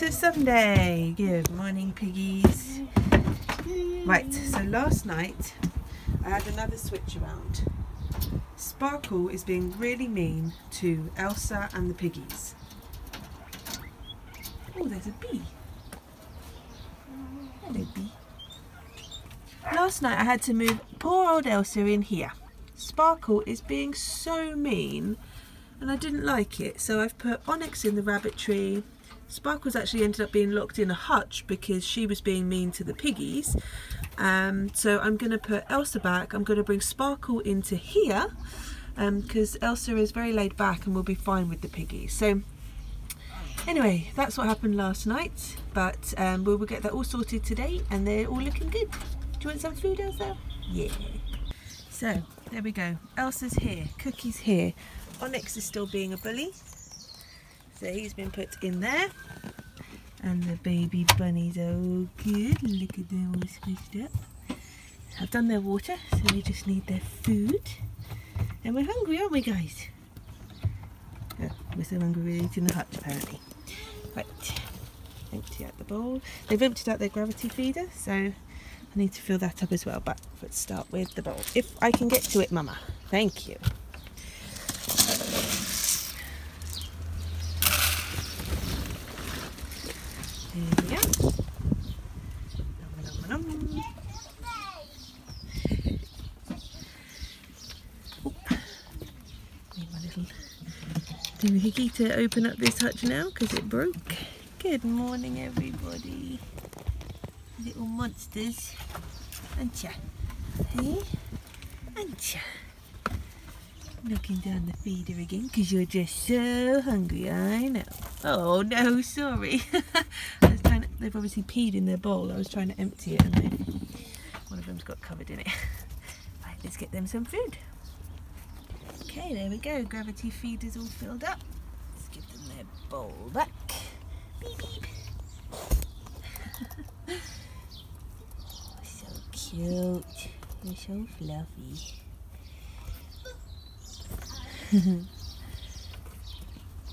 to Sunday. Good morning, piggies. Right, so last night I had another switch around. Sparkle is being really mean to Elsa and the piggies. Oh, there's a bee. Hello, bee. Last night I had to move poor old Elsa in here. Sparkle is being so mean and I didn't like it, so I've put Onyx in the rabbit tree. Sparkle's actually ended up being locked in a hutch because she was being mean to the piggies. So I'm going to put Elsa back. I'm going to bring Sparkle into here because Elsa is very laid back and will be fine with the piggies. So anyway, that's what happened last night, but we will get that all sorted today and they're all looking good. Do you want some food, Elsa? Yeah. So there we go. Elsa's here, Cookie's here. Onyx is still being a bully, so he's been put in there. And the baby bunnies are all good. Look at them all squished up. I've done their water, so they just need their food. And we're hungry, aren't we, guys? Oh, we're so hungry we're eating the hutch, apparently. Right, empty out the bowl. They've emptied out their gravity feeder, so I need to fill that up as well. But let's start with the bowl. If I can get to it, Mama. Thank you. There we go. Nom, nom, nom. Oh, need my little doohickey to open up this hutch now because it broke. Good morning, everybody. Little monsters. Ancha. Hey? Ancha. Knocking down the feeder again because you're just so hungry, I know. Oh no, sorry. They've obviously peed in their bowl. I was trying to empty it and one of them's got covered in it. Right, let's get them some food. Okay, there we go. Gravity feeder's all filled up. Let's give them their bowl back. Beep, beep. So cute. They're so fluffy.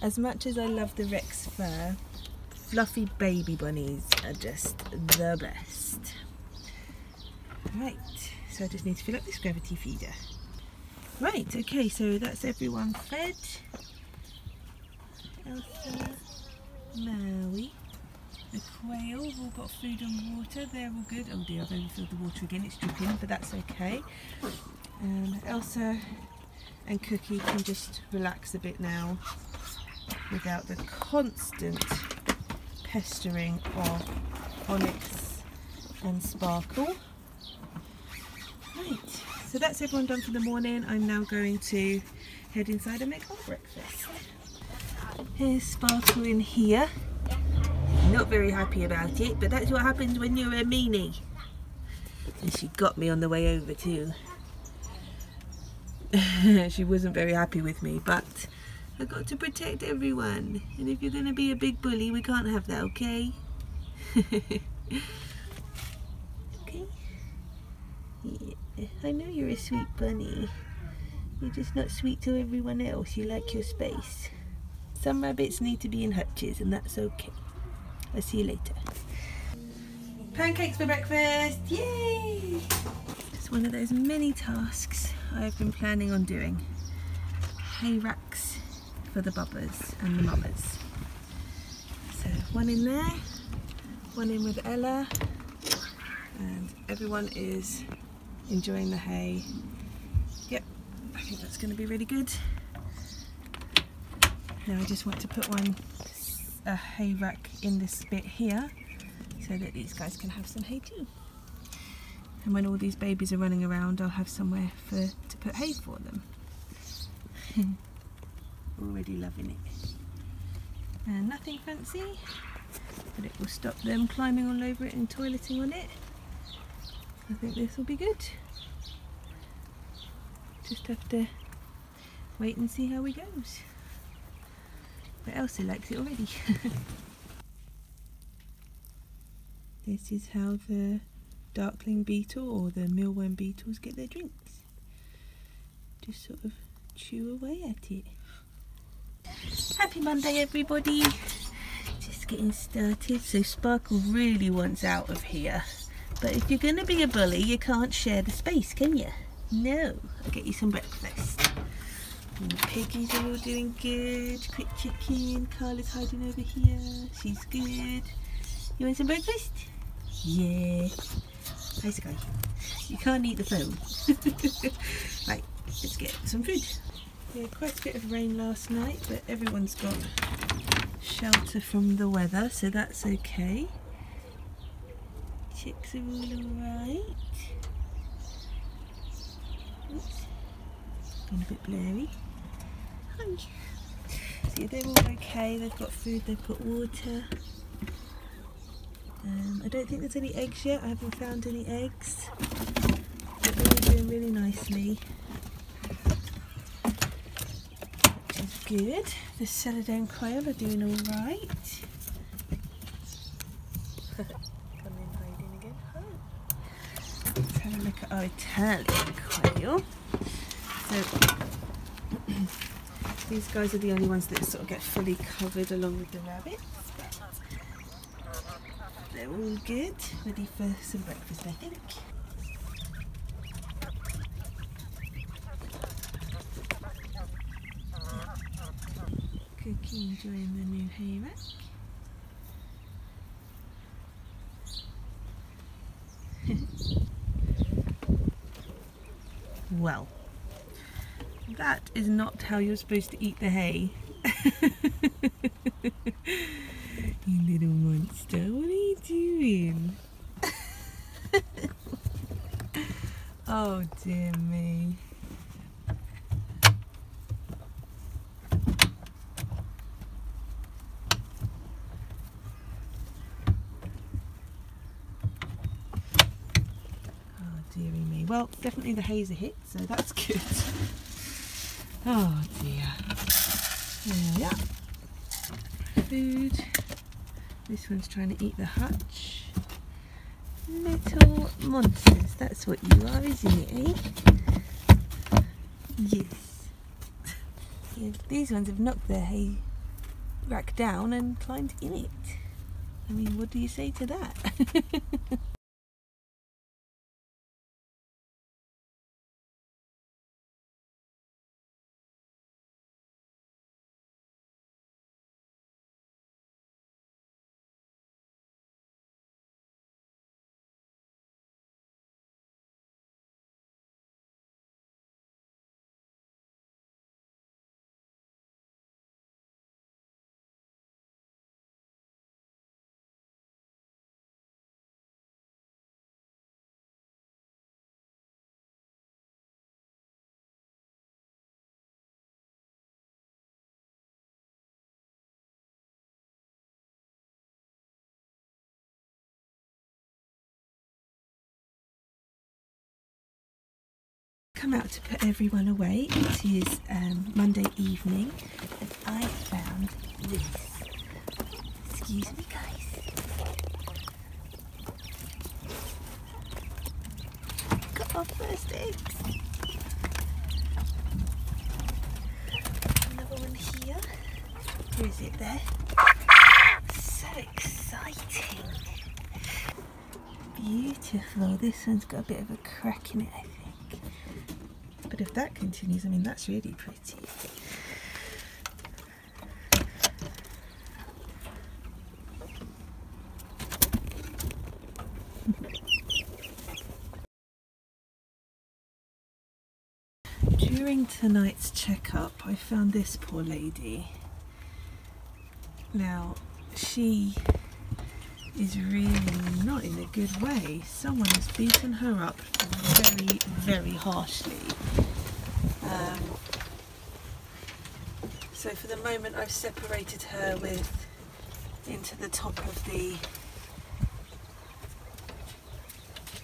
As much as I love the Rex fur, fluffy baby bunnies are just the best. Right, so I just need to fill up this gravity feeder. Right, okay, so that's everyone fed. Elsa, Maui, the quail, we've all got food and water, they're all good. Oh dear, I've overfilled the water again, it's dripping, but that's okay. Elsa and Cookie can just relax a bit now without the constant pestering of Onyx and Sparkle. Right, so that's everyone done for the morning. I'm now going to head inside and make my breakfast. Here's Sparkle in here. Not very happy about it, but that's what happens when you're a meanie. And she got me on the way over too. She wasn't very happy with me, but I've got to protect everyone, and if you're going to be a big bully, we can't have that, okay? Okay? Yeah. I know you're a sweet bunny. You're just not sweet to everyone else. You like your space. Some rabbits need to be in hutches, and that's okay. I'll see you later. Pancakes for breakfast! Yay! It's one of those many tasks I've been planning on doing. Hay racks for the bubbas and the mamas. So one in there, one in with Ella, and everyone is enjoying the hay. Yep, I think that's going to be really good. Now I just want to put a hay rack in this bit here so that these guys can have some hay too. And when all these babies are running around, I'll have somewhere to put hay for them. Already loving it. And nothing fancy, but it will stop them climbing all over it and toileting on it. I think this will be good. Just have to wait and see how it goes. But Elsa likes it already. This is how the darkling beetle or the mealworm beetles get their drinks. Just sort of chew away at it. Happy Monday, everybody. Just just getting started, so Sparkle really wants out of here. But if you're going to be a bully, you can't share the space, can you? No. I'll get you some breakfast. And the piggies are all doing good. Quick chicken. Carla's hiding over here. She's good. You want some breakfast? Yeah. Hi, Sky. You can't eat the phone. Right, let's get some food. Yeah, quite a bit of rain last night, but everyone's got shelter from the weather, so that's okay. Chicks are all alright. Oops, gone a bit blurry. Hi. So they're all okay, they've got food, they've got water. I don't think there's any eggs yet, I haven't found any eggs. But they're all doing really nicely, which is good. The celadon quail are doing alright. Look at our Italian quail. So these guys are the only ones that sort of get fully covered along with the rabbits. They're all good, ready for some breakfast, I think. Cookie enjoying the new hay rack. Well, that is not how you're supposed to eat the hay. You little monster, what are you doing? Oh dear me. Well, definitely the hay's a hit, so that's good. Oh dear. There we are. Food. This one's trying to eat the hutch. Little monsters, that's what you are, isn't it, eh? Yes. Yeah, these ones have knocked their hay rack down and climbed in it. I mean, what do you say to that? Come out to put everyone away. It is Monday evening and I found this. Excuse me guys. Got our first eggs. Another one here. Where is it there? So exciting. Beautiful. This one's got a bit of a crack in it, I think. But if that continues, I mean, that's really pretty. During tonight's checkup, I found this poor lady. Now, she is really not in a good way. Someone has beaten her up very, very harshly. So for the moment I've separated her into the top of the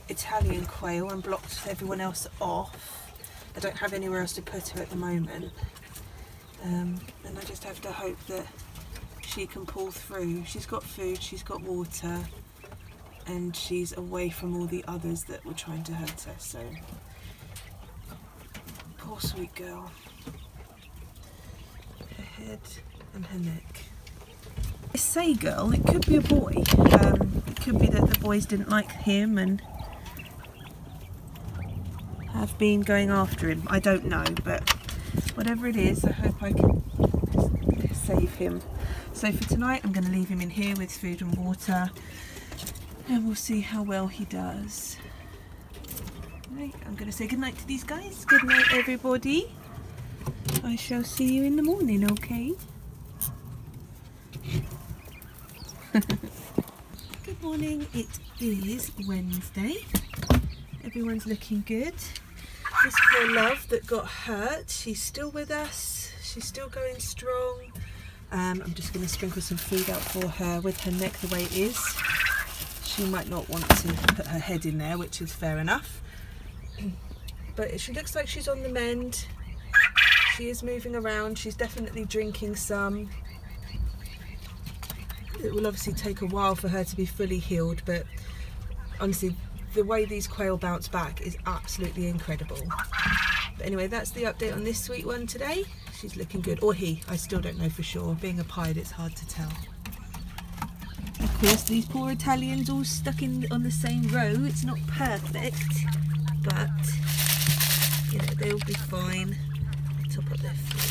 Italian quail and blocked everyone else off. I don't have anywhere else to put her at the moment, and I just have to hope that she can pull through. She's got food, she's got water, and she's away from all the others that were trying to hurt her, so... Poor sweet girl. Her head and her neck. I say girl, it could be a boy. It could be that the boys didn't like him and have been going after him. I don't know, but whatever it is, I hope I can save him. So for tonight I'm going to leave him in here with food and water, and we'll see how well he does. Right, I'm going to say goodnight to these guys. Good night everybody. I shall see you in the morning, okay? Good morning, it is Wednesday. Everyone's looking good. This poor love that got hurt, she's still with us. She's still going strong. I'm just going to sprinkle some food out for her with her neck the way it is. She might not want to put her head in there, which is fair enough. But she looks like she's on the mend. She is moving around. She's definitely drinking some. It will obviously take a while for her to be fully healed, but honestly, the way these quail bounce back is absolutely incredible. But anyway, that's the update on this sweet one today. She's looking good, or he, I still don't know for sure. Being a pied, it's hard to tell. Of course, these poor Italians all stuck in on the same row. It's not perfect, but you know, they'll be fine. Top up their food.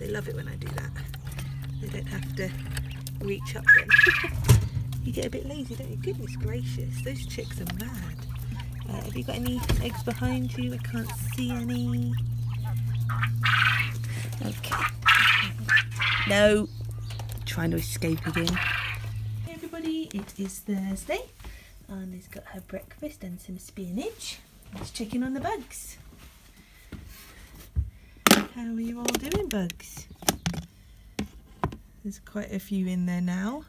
They love it when I do that. They don't have to reach up then. You get a bit lazy, don't you? Goodness gracious, those chicks are mad. Have you got any eggs behind you? I can't see any. Okay. No. Trying to escape again. Hey everybody, it is Thursday. Anna's got her breakfast and some spinach. Let's check in on the bugs. How are you all doing, bugs? There's quite a few in there now.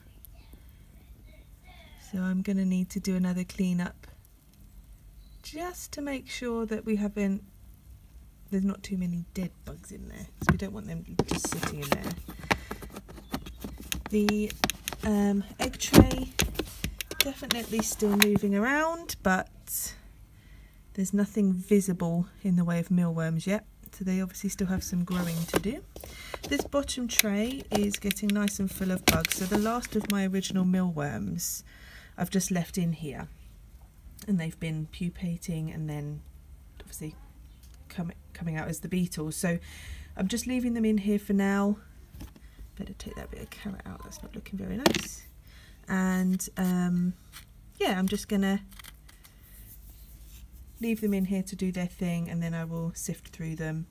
So I'm going to need to do another clean up just to make sure that we haven't, there's not too many dead bugs in there, because we don't want them just sitting in there. The egg tray definitely still moving around, but there's nothing visible in the way of mealworms yet, so they obviously still have some growing to do. This bottom tray is getting nice and full of bugs, so the last of my original mealworms I've just left in here, and they've been pupating and then obviously coming out as the beetles, so I'm just leaving them in here for now. Better take that bit of carrot out, that's not looking very nice. And yeah, I'm just gonna leave them in here to do their thing, and then I will sift through them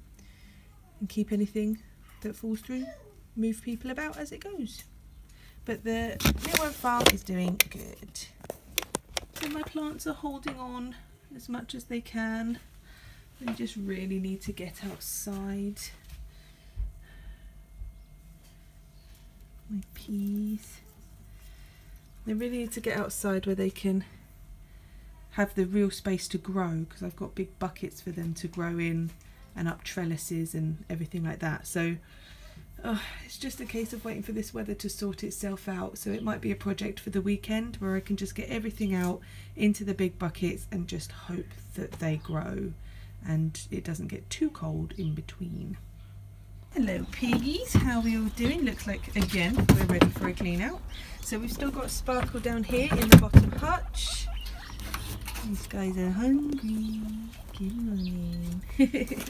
and keep anything that falls through, move people about as it goes. But the mealworm farm is doing good. So my plants are holding on as much as they can. They just really need to get outside. My peas. They really need to get outside where they can have the real space to grow, because I've got big buckets for them to grow in and up trellises and everything like that. So it's just a case of waiting for this weather to sort itself out. So it might be a project for the weekend where I can just get everything out into the big buckets and just hope that they grow and it doesn't get too cold in between. Hello piggies, how are we all doing? Looks like again we're ready for a clean out. So we've still got Sparkle down here in the bottom hutch. These guys are hungry. Good morning. Let's get you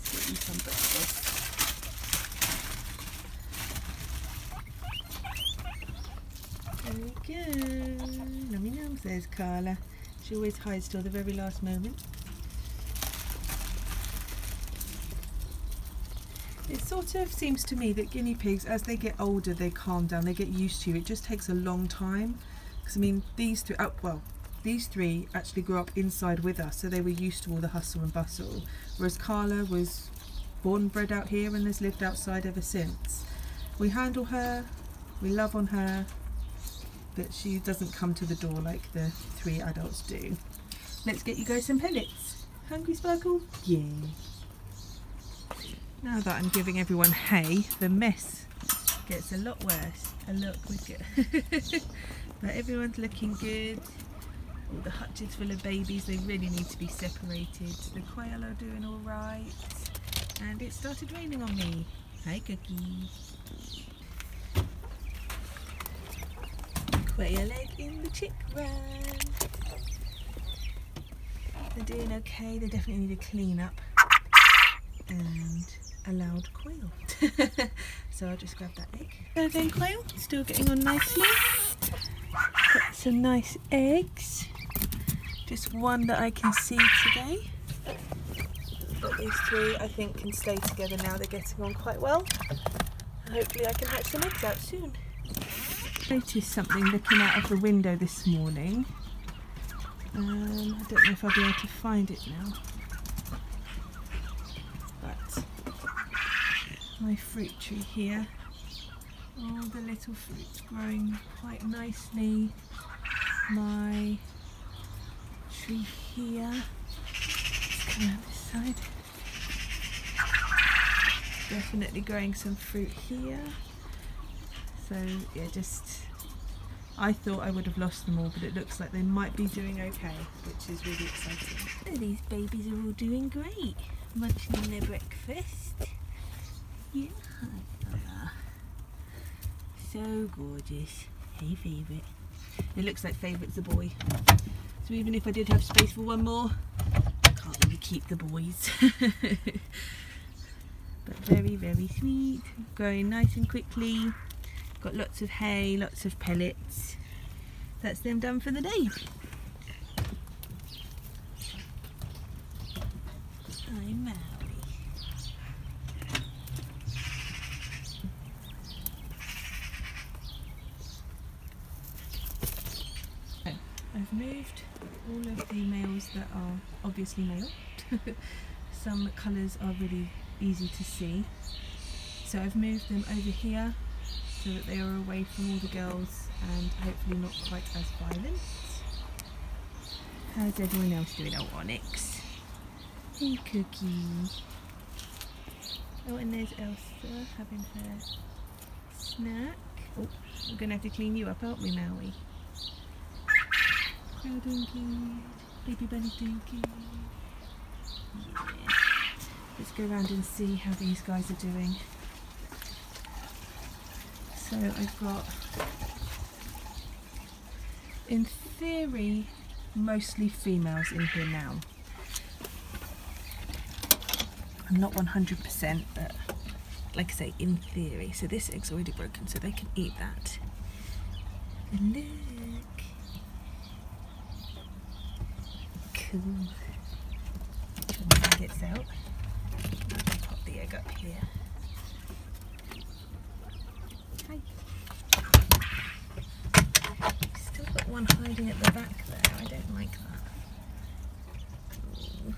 some breakfast. There we go. Nummy num, says Carla. She always hides till the very last moment. It sort of seems to me that guinea pigs, as they get older, they calm down, they get used to you. It just takes a long time. Because I mean, these three actually grew up inside with us, so they were used to all the hustle and bustle, whereas Carla was born and bred out here and has lived outside ever since. We handle her, we love on her, but she doesn't come to the door like the three adults do. Let's get you guys some pellets. Hungry, Sparkle? Yeah. Now that I'm giving everyone hay, the mess gets a lot worse. A lot quicker. But everyone's looking good. All the hutch is full of babies, they really need to be separated. The quail are doing alright, and it started raining on me. Hi, Cookie. Put your leg in the chick run. They're doing okay. They definitely need a clean up and a loud quail. So I'll just grab that egg. Celadon quail, still getting on nicely. Got some nice eggs. Just one that I can see today. But these three I think can stay together now. They're getting on quite well. Hopefully I can hatch some eggs out soon. I noticed something looking out of the window this morning. I don't know if I'll be able to find it now. But my fruit tree here. All the little fruits growing quite nicely. My tree here. Let's come around this side. Definitely growing some fruit here. So yeah, I thought I would have lost them all, but it looks like they might be doing okay, which is really exciting. Oh, these babies are all doing great, munching on their breakfast. Yeah, so gorgeous. Hey, favourite. It looks like favourite's a boy. So even if I did have space for one more, I can't really keep the boys. But very, very sweet, growing nice and quickly. Got lots of hay, lots of pellets. That's them done for the day. I'm Maui. Oh, I've moved all of the males that are obviously male. Some colours are really easy to see. So I've moved them over here, so that they are away from all the girls and hopefully not quite as violent. How's everyone else doing? Oh, Onyx. Hey, Cookie. Oh, and there's Elsa having her snack. Oh, I'm going to have to clean you up, aren't we, Maui? You're doing good. Baby bunny's doing good. Yeah. Let's go around and see how these guys are doing. So I've got, in theory, mostly females in here now. I'm not 100%, but like I say, in theory. So this egg's already broken, so they can eat that. And look. Cool. When the egg gets out, pop the egg up here. One hiding at the back there, I don't like that. Ooh.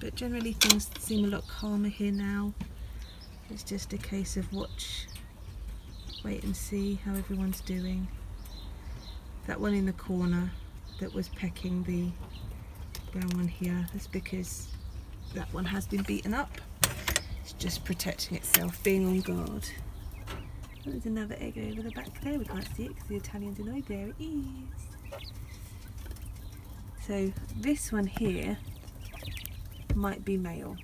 But generally things seem a lot calmer here now. It's just a case of wait and see how everyone's doing. That one in the corner that was pecking the brown one here, that's because that one has been beaten up. It's just protecting itself, being on guard. Oh, there's another egg over the back there. We can't see it because the Italian's annoyed. There it is. So this one here might be male,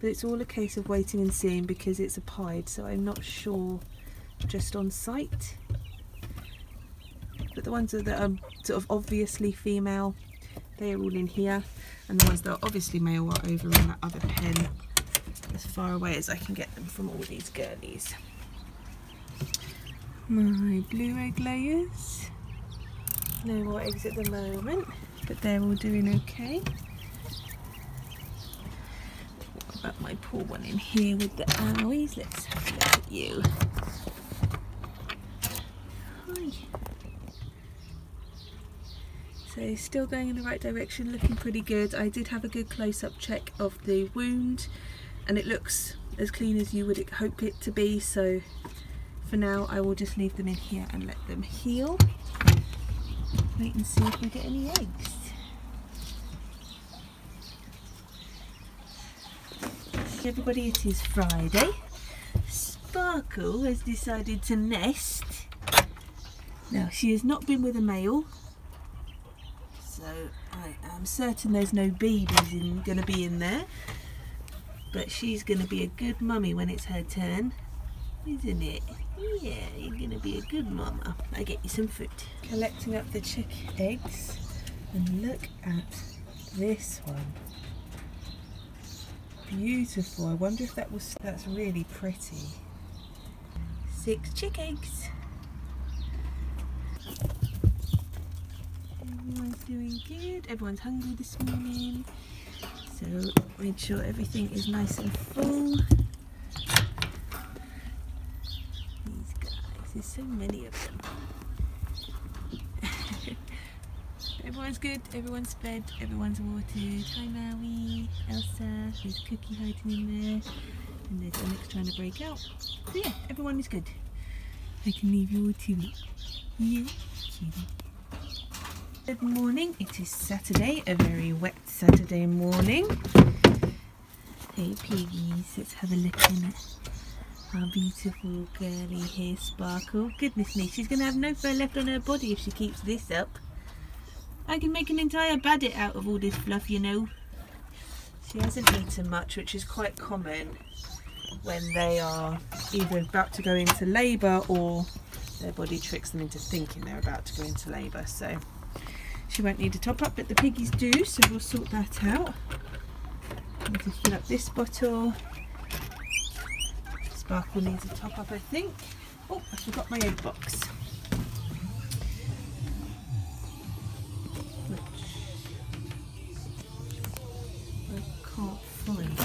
but it's all a case of waiting and seeing because it's a pied, so I'm not sure just on sight. But the ones that are sort of obviously female, they are all in here, and the ones that are obviously male are over on that other pen, as far away as I can get them from all these girlies. My blue egg layers. No more eggs at the moment, but they're all doing okay. What about my poor one in here with the owies? Let's have a look at you. Hi. So still going in the right direction, looking pretty good. I did have a good close-up check of the wound and it looks as clean as you would hope it to be, so for now I will just leave them in here and let them heal. Wait and see if we get any eggs. Hey everybody, it is Friday. Sparkle has decided to nest. Now, she has not been with a male, so I am certain there's no babies going to be in there, but she's going to be a good mummy when it's her turn, isn't it? Yeah, you're going to be a good mama. I'll get you some food. Collecting up the chick eggs, and look at this one. Beautiful. I wonder if that was, that's really pretty. 6 chick eggs. Everyone's doing good, everyone's hungry this morning, so make sure everything is nice and full. These guys, there's so many of them. Everyone's good, everyone's fed, everyone's watered. Hi Maui, Elsa, there's Cookie hiding in there, and there's Onyx trying to break out. So yeah, everyone is good. I can leave you all to me. Yeah, cutie. Good morning, it is Saturday, a very wet Saturday morning. Hey piggies, let's have a look in at our beautiful girly here, Sparkle. Goodness me, she's going to have no fur left on her body if she keeps this up. I can make an entire baddit out of all this fluff, you know. She hasn't eaten much, which is quite common when they are either about to go into labour or their body tricks them into thinking they're about to go into labour, so she won't need a top up, but the piggies do, so we'll sort that out. I need to fill up this bottle. Sparkle needs a top up, I think. Oh, I forgot my egg box. Which I can't find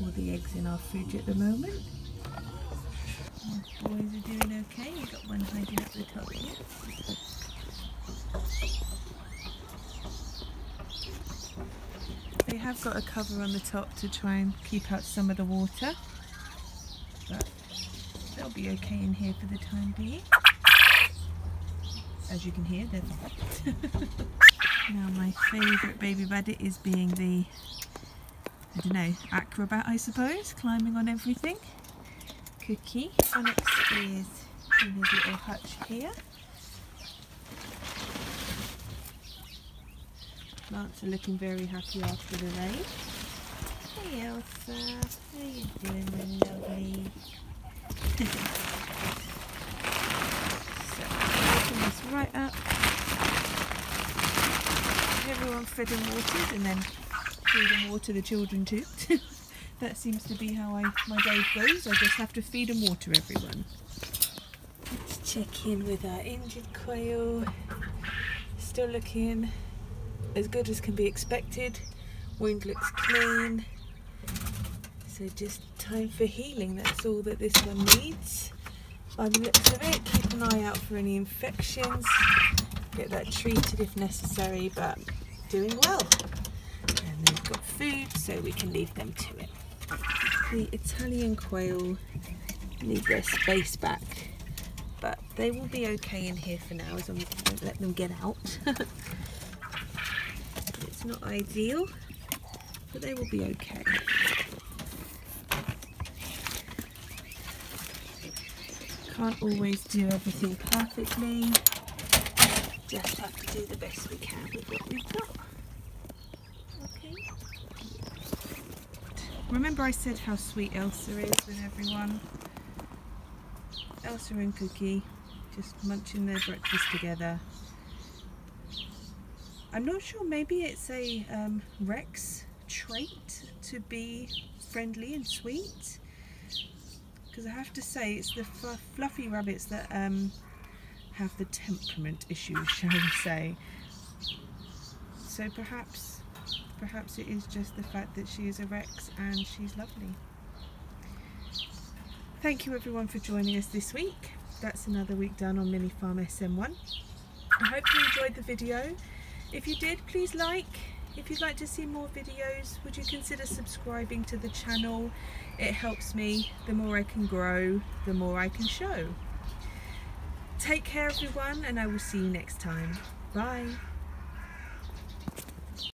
all the eggs in our fridge at the moment. The boys are doing okay. We've got one hiding at the top here. They have got a cover on the top to try and keep out some of the water, but they'll be okay in here for the time being. As you can hear, they're not. Now my favourite baby rabbit is being the, I don't know, acrobat I suppose, climbing on everything. Cookie. Onyx is in his little hutch here. Plants are looking very happy after the rain. Hey Elsa, how are you doing, my lovely? So, open this right up. Everyone fed and watered, and then feed and water the children too. That seems to be how my day goes. I just have to feed and water everyone. Let's check in with our injured quail. Still looking as good as can be expected. Wound looks clean. So just time for healing. That's all that this one needs. By the looks of it, keep an eye out for any infections. Get that treated if necessary, but doing well. And they've got food, so we can leave them to it. The Italian quail need their space back, but they will be okay in here for now as long as I don't let them get out. It's not ideal, but they will be okay. Can't always do everything perfectly, just have to do the best we can with what we've got. Remember I said how sweet Elsa is with everyone? Elsa and Cookie just munching their breakfast together. I'm not sure, maybe it's a Rex trait to be friendly and sweet, because I have to say it's the fluffy rabbits that have the temperament issue, shall we say. So perhaps it is just the fact that she is a Rex and she's lovely. Thank you everyone for joining us this week. That's another week done on Mini Farm SM1. I hope you enjoyed the video. If you did, please like. If you'd like to see more videos, would you consider subscribing to the channel? It helps me. The more I can grow, the more I can show. Take care everyone, and I will see you next time. Bye.